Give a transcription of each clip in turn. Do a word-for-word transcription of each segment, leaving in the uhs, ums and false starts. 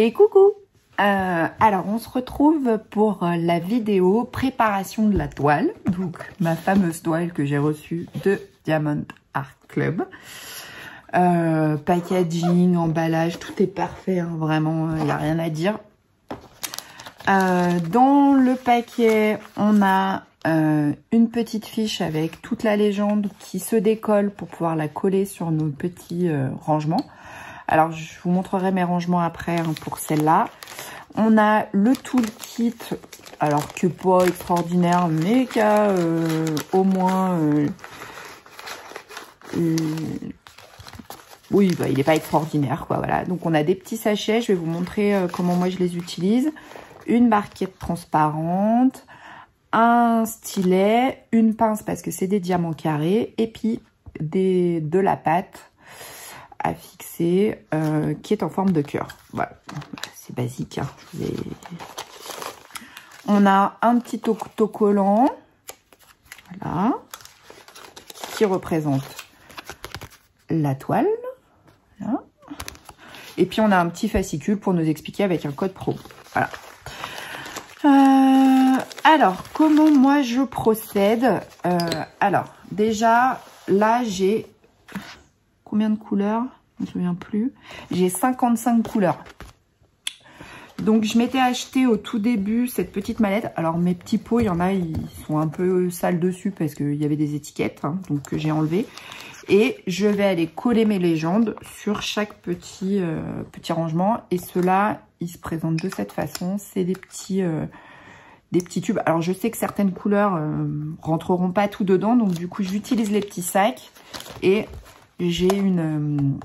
Et coucou! Euh, alors, on se retrouve pour la vidéo préparation de la toile. Donc, ma fameuse toile que j'ai reçue de Diamond Art Club. Euh, packaging, emballage, tout est parfait. Hein, vraiment, il n'y a rien à dire. Euh, dans le paquet, on a euh, une petite fiche avec toute la légende qui se décolle pour pouvoir la coller sur nos petits euh, rangements. Alors, je vous montrerai mes rangements après hein, pour celle-là. On a le toolkit, alors que pas extraordinaire, mais qui a euh, au moins... Euh, euh, oui, bah, il n'est pas extraordinaire, quoi, voilà. Donc, on a des petits sachets. Je vais vous montrer euh, comment moi, je les utilise. Une barquette transparente, un stylet, une pince, parce que c'est des diamants carrés, et puis des, de la pâte à fixer, euh, qui est en forme de cœur. Voilà, c'est basique. Hein. Je vais... On a un petit autocollant, voilà, qui représente la toile. Voilà. Et puis, on a un petit fascicule pour nous expliquer avec un code promo. Voilà. Euh, alors, comment moi, je procède euh, alors, déjà, là, j'ai... Combien de couleurs? Je me souviens plus. J'ai cinquante-cinq couleurs. Donc, je m'étais acheté au tout début cette petite mallette. Alors, mes petits pots, il y en a, ils sont un peu sales dessus parce qu'il y avait des étiquettes. Hein, donc, que j'ai enlevé. Et je vais aller coller mes légendes sur chaque petit, euh, petit rangement. Et ceux-là, ils se présentent de cette façon. C'est des petits... Euh, des petits tubes. Alors, je sais que certaines couleurs euh, rentreront pas tout dedans. Donc, du coup, j'utilise les petits sacs. Et... J'ai une,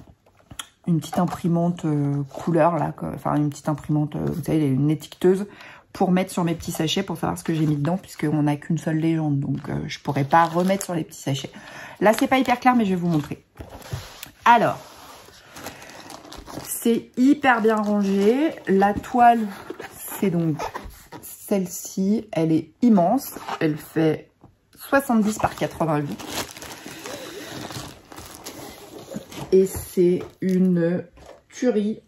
une petite imprimante couleur, là, enfin une petite imprimante, vous savez, une étiqueteuse pour mettre sur mes petits sachets pour savoir ce que j'ai mis dedans, puisqu'on n'a qu'une seule légende, donc je ne pourrais pas remettre sur les petits sachets. Là, c'est pas hyper clair, mais je vais vous montrer. Alors, c'est hyper bien rangé. La toile, c'est donc celle-ci. Elle est immense. Elle fait soixante-dix par quatre-vingt-huit. Et c'est une tuerie.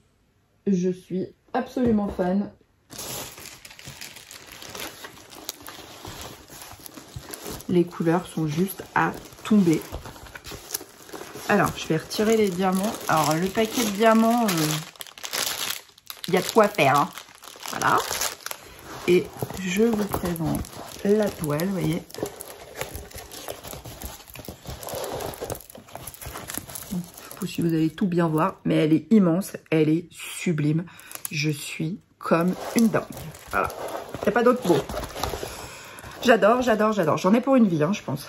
Je suis absolument fan. Les couleurs sont juste à tomber. Alors, je vais retirer les diamants. Alors, le paquet de diamants, il y a de quoi faire. Hein. Voilà. Et je vous présente la toile, vous voyez. Si vous allez tout bien voir, mais elle est immense, elle est sublime. Je suis comme une dingue. Voilà, il n'y a pas d'autre mot. J'adore, j'adore, j'adore. J'en ai pour une vie, hein, je pense.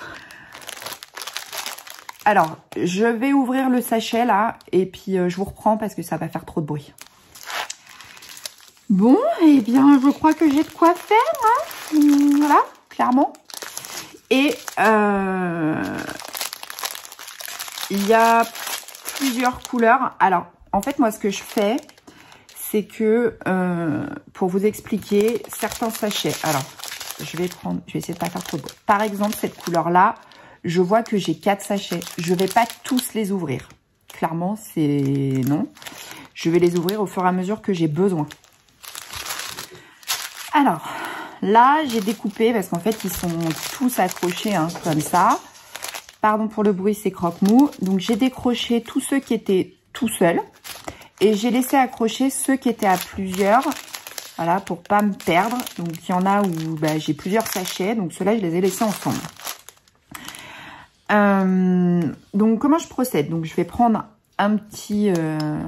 Alors, je vais ouvrir le sachet là, et puis euh, je vous reprends parce que ça va faire trop de bruit. Bon, et eh bien, je crois que j'ai de quoi faire. Hein, voilà, clairement. Et euh, il y a plusieurs couleurs. Alors, en fait, moi, ce que je fais, c'est que, euh, pour vous expliquer, certains sachets. Alors, je vais prendre, je vais essayer de pas faire trop de bruit. Par exemple, cette couleur-là, je vois que j'ai quatre sachets. Je vais pas tous les ouvrir. Clairement, c'est non. Je vais les ouvrir au fur et à mesure que j'ai besoin. Alors, là, j'ai découpé parce qu'en fait, ils sont tous accrochés, hein, comme ça. Pardon pour le bruit, c'est croque-mou. Donc, j'ai décroché tous ceux qui étaient tout seuls. Et j'ai laissé accrocher ceux qui étaient à plusieurs. Voilà, pour pas me perdre. Donc, il y en a où bah, j'ai plusieurs sachets. Donc, ceux-là, je les ai laissés ensemble. Euh, donc, comment je procède? Donc, je vais prendre un petit, euh,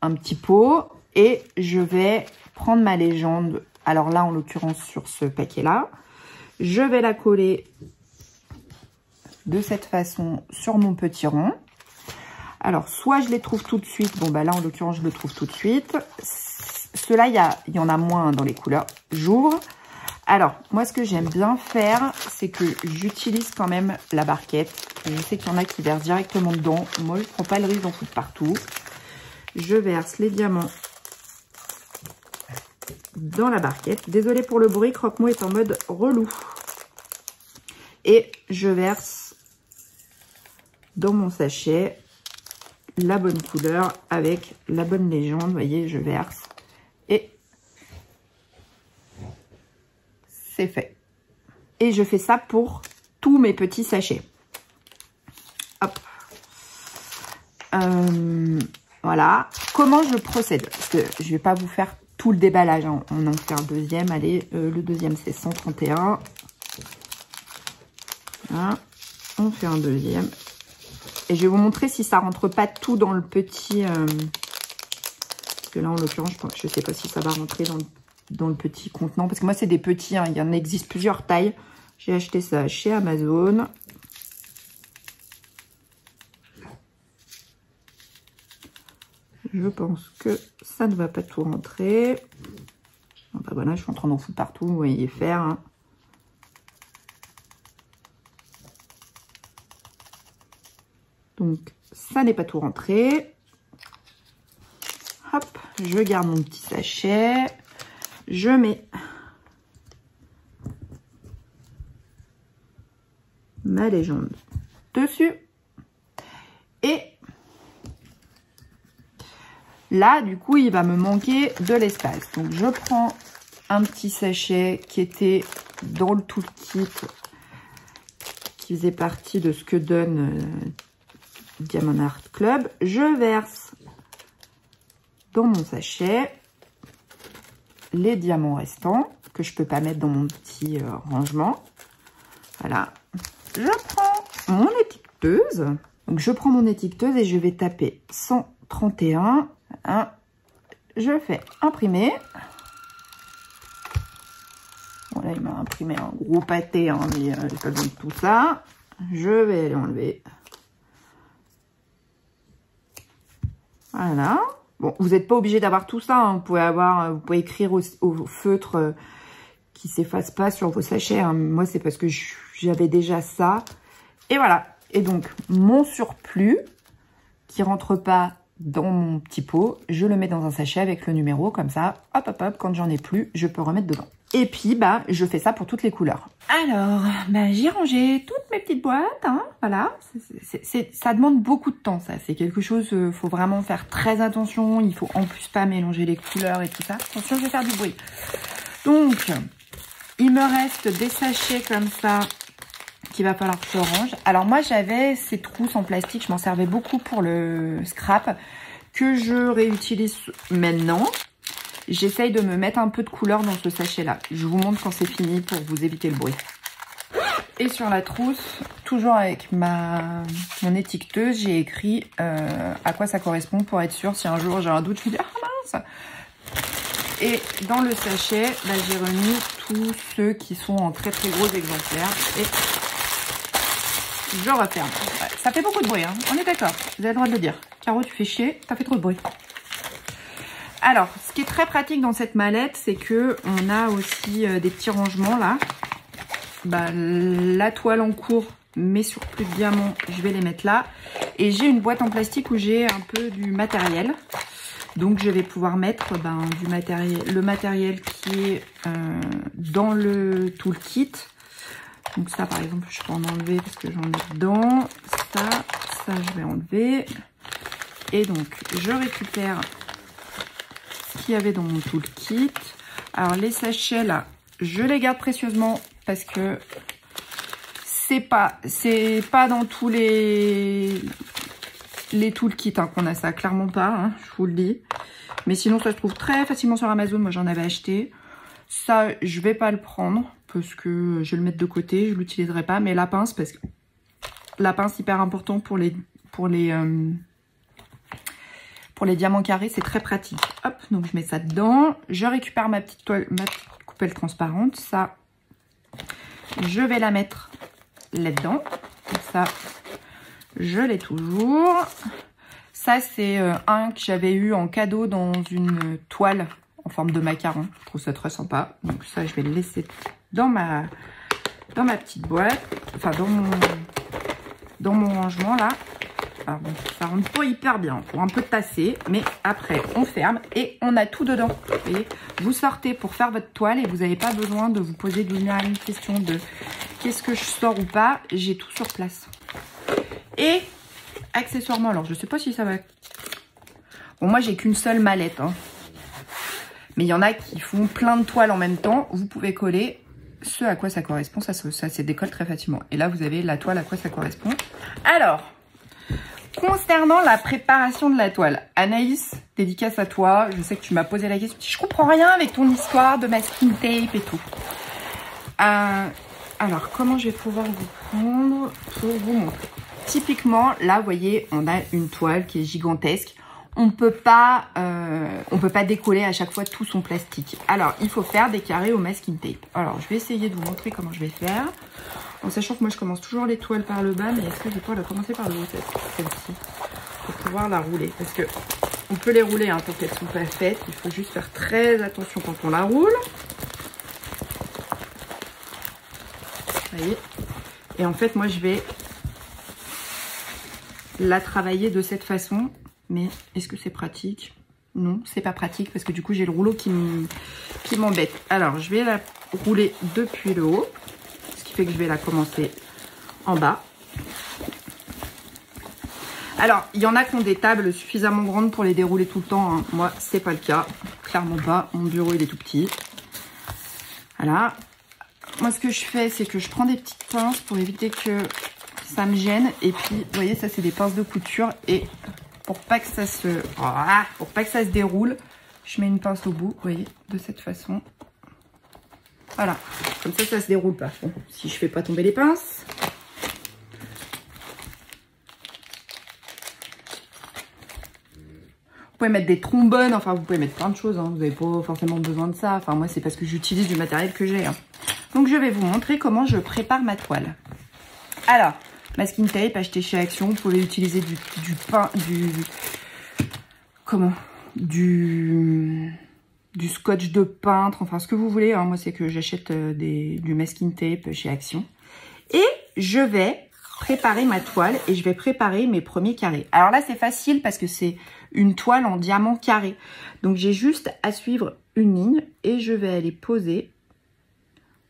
un petit pot. Et je vais prendre ma légende. Alors là, en l'occurrence, sur ce paquet-là. Je vais la coller... de cette façon sur mon petit rond. Alors, soit je les trouve tout de suite. Bon, bah là, en l'occurrence, je le trouve tout de suite. Ceux-là, il y a, y en a moins dans les couleurs. J'ouvre. Alors, moi, ce que j'aime bien faire, c'est que j'utilise quand même la barquette. Je sais qu'il y en a qui versent directement dedans. Moi, je ne prends pas le risque d'en foutre partout. Je verse les diamants dans la barquette. Désolée pour le bruit, Croque-Mou est en mode relou. Et je verse dans mon sachet la bonne couleur avec la bonne légende. Vous voyez, je verse et c'est fait. Et je fais ça pour tous mes petits sachets. Hop. Euh, voilà. Comment je procède? Parce que je ne vais pas vous faire tout le déballage. Hein. On en fait un deuxième. Allez, euh, le deuxième, c'est cent trente et un. Voilà. On fait un deuxième. Et je vais vous montrer si ça rentre pas tout dans le petit... Euh... Parce que là, en l'occurrence, je ne sais pas si ça va rentrer dans le, dans le petit contenant. Parce que moi, c'est des petits. Hein. Il y en existe plusieurs tailles. J'ai acheté ça chez Amazon. Je pense que ça ne va pas tout rentrer. Ah bah voilà, je suis en train d'en foutre partout, vous voyez faire. Hein. Donc, ça n'est pas tout rentré. Hop, je garde mon petit sachet. Je mets ma légende dessus. Et là, du coup, il va me manquer de l'espace. Donc, je prends un petit sachet qui était dans le toolkit, qui faisait partie de ce que donne... Euh, Diamond Art Club, je verse dans mon sachet les diamants restants que je peux pas mettre dans mon petit euh, rangement. Voilà, je prends mon étiqueteuse. Donc je prends mon étiqueteuse et je vais taper cent trente et un. Hein. Je fais imprimer. Bon, là il m'a imprimé un gros pâté, hein, mais euh, j'ai pas besoin de tout ça. Je vais l'enlever. Voilà. Bon, vous n'êtes pas obligé d'avoir tout ça. Hein. Vous pouvez avoir, vous pouvez écrire au, au feutre euh, qui s'efface pas sur vos sachets. Hein. Moi, c'est parce que j'avais déjà ça. Et voilà. Et donc, mon surplus qui rentre pas dans mon petit pot, je le mets dans un sachet avec le numéro comme ça. Hop, hop, hop. Quand j'en ai plus, je peux remettre dedans. Et puis, bah, je fais ça pour toutes les couleurs. Alors, bah, j'ai rangé toutes mes petites boîtes. Hein, voilà, c'est, c'est, ça demande beaucoup de temps, ça. C'est quelque chose, il euh, faut vraiment faire très attention. Il faut en plus pas mélanger les couleurs et tout ça. Attention, je vais faire du bruit. Donc, il me reste des sachets comme ça qu'il va falloir que je range. Alors moi, j'avais ces trousses en plastique. Je m'en servais beaucoup pour le scrap que je réutilise maintenant. J'essaye de me mettre un peu de couleur dans ce sachet-là. Je vous montre quand c'est fini pour vous éviter le bruit. Et sur la trousse, toujours avec ma mon étiqueteuse, j'ai écrit euh, à quoi ça correspond pour être sûre. Si un jour j'ai un doute, je me dis ah mince. Et dans le sachet, bah, j'ai remis tous ceux qui sont en très très gros exemplaires. Et je referme. Ça fait beaucoup de bruit, hein. On est d'accord. Vous avez le droit de le dire. Caro, tu fais chier, t'as fait trop de bruit. Alors, ce qui est très pratique dans cette mallette, c'est que on a aussi euh, des petits rangements là. Bah, la toile en cours, mes surplus de diamants, je vais les mettre là. Et j'ai une boîte en plastique où j'ai un peu du matériel. Donc, je vais pouvoir mettre ben, du matériel, le matériel qui est euh, dans le toolkit. Donc ça, par exemple, je peux en enlever parce que j'en ai dedans. Ça, ça, je vais enlever. Et donc, je récupère... qu'il y avait dans mon toolkit. Alors les sachets là, je les garde précieusement parce que c'est pas c'est pas dans tous les les toolkits hein, qu'on a ça, clairement pas, hein, je vous le dis. Mais sinon ça se trouve très facilement sur Amazon. Moi j'en avais acheté. Ça je vais pas le prendre parce que je vais le mettre de côté, je l'utiliserai pas. Mais la pince, parce que la pince hyper important pour les pour les euh, pour les diamants carrés, c'est très pratique. Hop, donc je mets ça dedans. Je récupère ma petite toile, ma petite coupelle transparente. Ça, je vais la mettre là-dedans. Ça, je l'ai toujours. Ça, c'est un que j'avais eu en cadeau dans une toile en forme de macaron. Je trouve ça très sympa. Donc ça, je vais le laisser dans ma, dans ma petite boîte. Enfin, dans mon, dans mon rangement là. Alors bon, ça rentre pas hyper bien, pour un peu tasser, mais après on ferme et on a tout dedans. Vous voyez, vous sortez pour faire votre toile et vous n'avez pas besoin de vous poser de à une question de qu'est-ce que je sors ou pas, j'ai tout sur place. Et accessoirement, alors je sais pas si ça va... Bon moi j'ai qu'une seule mallette, hein. Mais il y en a qui font plein de toiles en même temps. Vous pouvez coller ce à quoi ça correspond. Ça se, ça se décolle très facilement. Et là, vous avez la toile à quoi ça correspond. Alors, concernant la préparation de la toile. Anaïs, dédicace à toi. Je sais que tu m'as posé la question. Je comprends rien avec ton histoire de masking tape et tout. Euh, alors, comment je vais pouvoir vous prendre pour vous montrer? Typiquement, là, vous voyez, on a une toile qui est gigantesque. On peut pas, euh, on peut pas décoller à chaque fois tout son plastique. Alors, il faut faire des carrés au masking tape. Alors, je vais essayer de vous montrer comment je vais faire. En sachant que moi, je commence toujours les toiles par le bas, mais est-ce que je vais pouvoir la commencer par le haut, celle-ci, pour pouvoir la rouler? Parce que on peut les rouler, hein, tant qu'elles sont pas faites. Il faut juste faire très attention quand on la roule. Vous voyez? Et en fait, moi, je vais la travailler de cette façon. Mais est-ce que c'est pratique? Non, c'est pas pratique parce que du coup, j'ai le rouleau qui m'embête. Alors, je vais la rouler depuis le haut, ce qui fait que je vais la commencer en bas. Alors, il y en a qui ont des tables suffisamment grandes pour les dérouler tout le temps, hein. Moi, c'est pas le cas. Clairement pas. Mon bureau, il est tout petit. Voilà. Moi, ce que je fais, c'est que je prends des petites pinces pour éviter que ça me gêne. Et puis, vous voyez, ça, c'est des pinces de couture. Et pour pas que ça se, pour pas que ça se déroule, je mets une pince au bout, vous voyez, de cette façon. Voilà. Comme ça, ça se déroule pas. Bon, si je fais pas tomber les pinces. Vous pouvez mettre des trombones, enfin, vous pouvez mettre plein de choses, hein. Vous n'avez pas forcément besoin de ça. Enfin, moi, c'est parce que j'utilise du matériel que j'ai, hein. Donc, je vais vous montrer comment je prépare ma toile. Alors, masking tape acheté chez Action. Vous pouvez utiliser du, du pain, du... Comment? Du... Du scotch de peintre. Enfin, ce que vous voulez, hein. Moi, c'est que j'achète du masking tape chez Action. Et je vais préparer ma toile et je vais préparer mes premiers carrés. Alors là, c'est facile parce que c'est une toile en diamant carré. Donc, j'ai juste à suivre une ligne et je vais aller poser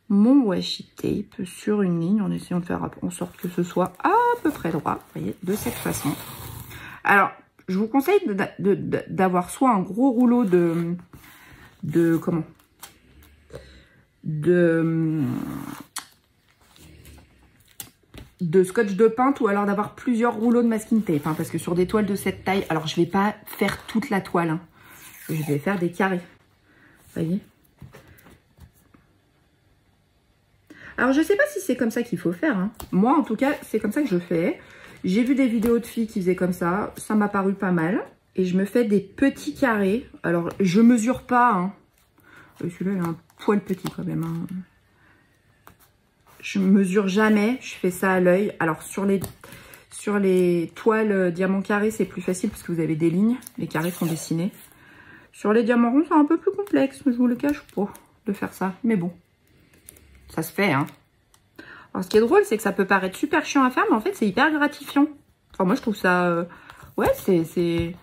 mon washi tape sur une ligne en essayant de faire en sorte que ce soit à peu près droit, vous voyez, de cette façon. Alors, je vous conseille d'avoir soit un gros rouleau de, de comment, de, de scotch de peintre, ou alors d'avoir plusieurs rouleaux de masking tape, hein, parce que sur des toiles de cette taille, alors je vais pas faire toute la toile, hein, je vais faire des carrés, vous voyez. Alors, je sais pas si c'est comme ça qu'il faut faire, hein. Moi, en tout cas, c'est comme ça que je fais. J'ai vu des vidéos de filles qui faisaient comme ça. Ça m'a paru pas mal. Et je me fais des petits carrés. Alors, je mesure pas, hein. Celui-là, il est un poil petit quand même, hein. Je mesure jamais. Je fais ça à l'œil. Alors, sur les, sur les toiles diamant carré, c'est plus facile parce que vous avez des lignes. Les carrés sont dessinés. Sur les diamants ronds, c'est un peu plus complexe. Je vous le cache pas de faire ça. Mais bon. Ça se fait, hein. Alors, ce qui est drôle, c'est que ça peut paraître super chiant à faire, mais en fait, c'est hyper gratifiant. Enfin, moi, je trouve ça... Euh... Ouais, c'est...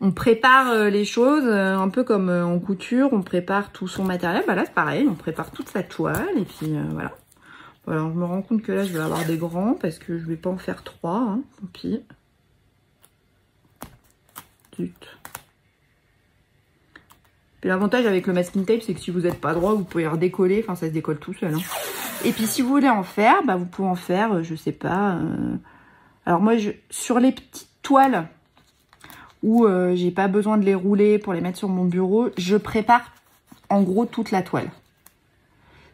On prépare euh, les choses, euh, un peu comme euh, en couture, on prépare tout son matériel. Bah là, c'est pareil, on prépare toute sa toile, et puis, euh, voilà. Voilà, je me rends compte que là, je vais avoir des grands, parce que je vais pas en faire trois, hein, tant pis. Zut. Puis l'avantage avec le masking tape, c'est que si vous n'êtes pas droit, vous pouvez le redécoller. Enfin, ça se décolle tout seul, hein. Et puis, si vous voulez en faire, bah, vous pouvez en faire, je sais pas. Euh... Alors moi, je... sur les petites toiles où euh, j'ai pas besoin de les rouler pour les mettre sur mon bureau, je prépare en gros toute la toile.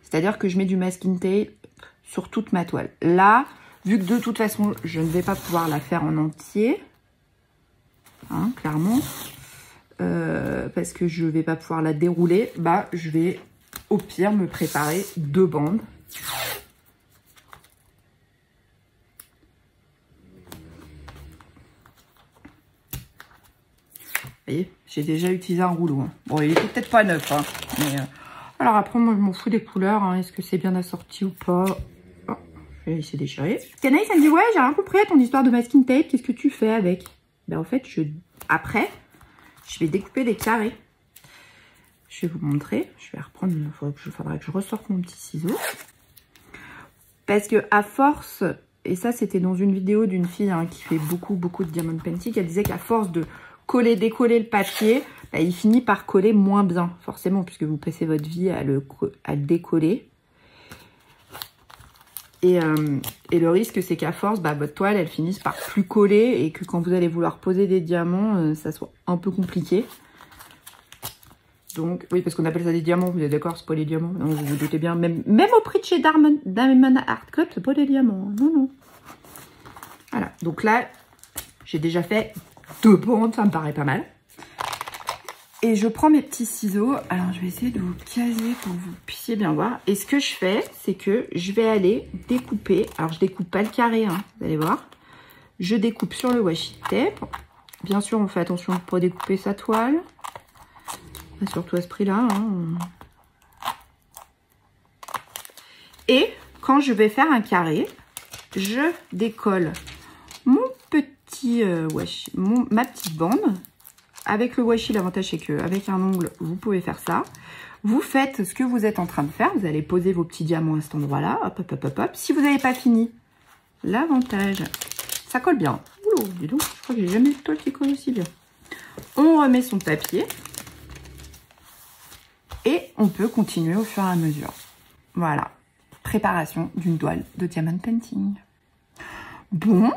C'est-à-dire que je mets du masking tape sur toute ma toile. Là, vu que de toute façon, je ne vais pas pouvoir la faire en entier, hein, clairement. Euh, parce que je vais pas pouvoir la dérouler, bah je vais au pire me préparer deux bandes. Vous voyez, j'ai déjà utilisé un rouleau, hein. Bon, il était peut-être pas neuf, hein, mais euh... alors après moi je m'en fous des couleurs, hein. Est-ce que c'est bien assorti ou pas? Oh, je vais laisser déchirer. Canaïs, elle me dit ouais, j'ai rien compris à ton histoire de masking tape, qu'est-ce que tu fais avec? Ben en fait je après je vais découper des carrés. Je vais vous montrer. Je vais reprendre. Il faudra que je, faudra que je ressorte mon petit ciseau. Parce que à force, et ça c'était dans une vidéo d'une fille, hein, qui fait beaucoup, beaucoup de diamond painting, elle disait qu'à force de coller, décoller le papier, bah, il finit par coller moins bien, forcément, puisque vous passez votre vie à le, à le décoller. Et, euh, et le risque, c'est qu'à force, bah, votre toile, elle finisse par plus coller et que quand vous allez vouloir poser des diamants, euh, ça soit un peu compliqué. Donc, oui, parce qu'on appelle ça des diamants, vous êtes d'accord, c'est pas des diamants. Non, vous vous doutez bien, même, même au prix de chez Diamond, Diamond Art Club, c'est pas des diamants. Non, non. Voilà, donc là, j'ai déjà fait deux bandes, ça me paraît pas mal. Et je prends mes petits ciseaux. Alors, je vais essayer de vous caser pour que vous puissiez bien voir. Et ce que je fais, c'est que je vais aller découper. Alors, je découpe pas le carré, hein, vous allez voir. Je découpe sur le washi tape. Bien sûr, on fait attention pour découper sa toile. Surtout à ce prix-là. Hein. Et quand je vais faire un carré, je décolle mon petit euh, washi, mon, ma petite bande. Avec le washi, l'avantage c'est qu'avec un ongle, vous pouvez faire ça. Vous faites ce que vous êtes en train de faire. Vous allez poser vos petits diamants à cet endroit-là. Hop, hop, hop, hop, hop. Si vous n'avez pas fini, l'avantage, ça colle bien. Oulou, dis donc, je crois que j'ai jamais eu de toile qui colle aussi bien. On remet son papier. Et on peut continuer au fur et à mesure. Voilà, préparation d'une toile de diamond painting. Bon,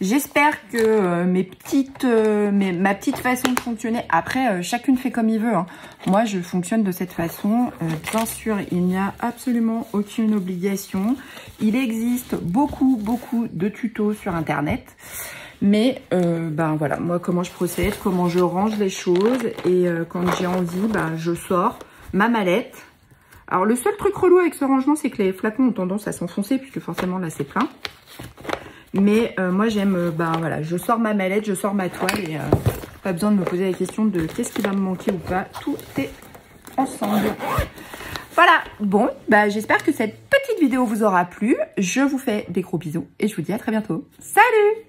j'espère que mes petites, mes, ma petite façon de fonctionner, après, chacune fait comme il veut. Hein. Moi, je fonctionne de cette façon. Euh, bien sûr, il n'y a absolument aucune obligation. Il existe beaucoup, beaucoup de tutos sur Internet. Mais euh, ben voilà, moi comment je procède, comment je range les choses et euh, quand j'ai envie, ben, je sors ma mallette. Alors le seul truc relou avec ce rangement, c'est que les flacons ont tendance à s'enfoncer puisque forcément là c'est plein. Mais euh, moi j'aime, ben voilà, je sors ma mallette, je sors ma toile et euh, pas besoin de me poser la question de qu'est-ce qui va me manquer ou pas, tout est ensemble. Voilà, bon, ben, j'espère que cette petite vidéo vous aura plu. Je vous fais des gros bisous et je vous dis à très bientôt. Salut!